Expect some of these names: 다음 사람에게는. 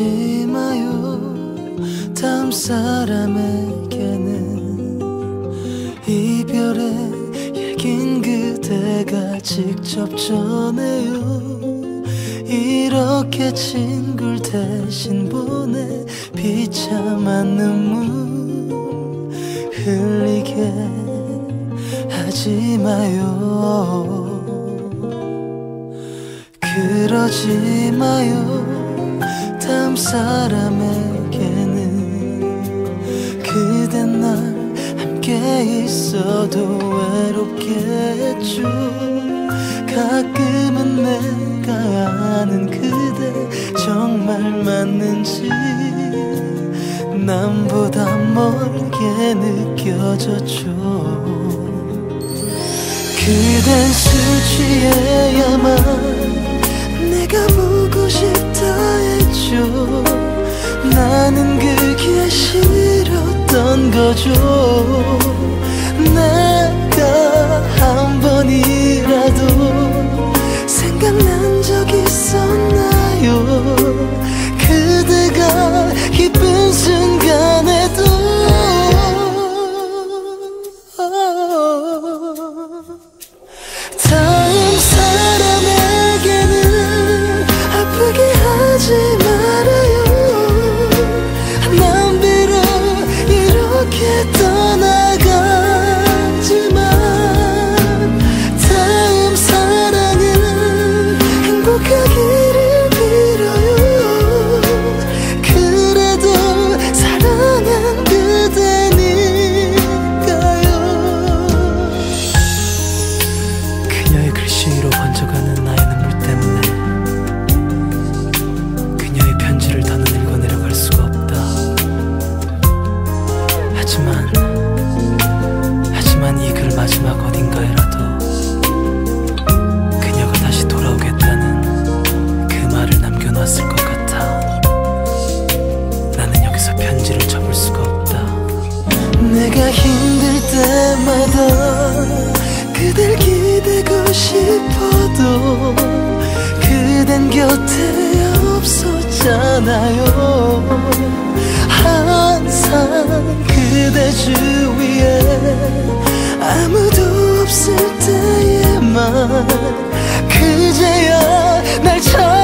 하지 마요. 다음 사람에게는 이별의 얘긴 그대가 직접 전해요. 이렇게 친구를 대신 보내 비참한 눈물 흘리게 하지 마요. 그러지 마요. 다음 사람에게는 그댄 날 함께 있어도 외롭겠죠. 가끔은 내가 아는 그대 정말 맞는지 남보다 멀게 느껴졌죠. 그댄 수지해야만 내가 보고 싶다 했죠. 나는 그게 싫었던 거죠. 내가 한 번이라도 생각난 적 있었나요? 그대가 기쁜 순간에도 다음 사람에게는 아프게 하지 말아요. 난 비록 이렇게 떠나갔지만 다음 사랑은 행복하기를 빌어요. 그래도 사랑은 그대니까요. 그녀의 글씨로 번져가는 나의 눈물 때문에 하지만 이 글 마지막 어딘가에라도 그녀가 다시 돌아오겠다는 그 말을 남겨놨을 것 같아. 나는 여기서 편지를 접을 수가 없다. 내가 힘들 때마다 그댈 기대고 싶어도 그댄 곁에 없었잖아요. 항상 그대 주위에 아무도 없을 때에만 그제야 날 찾아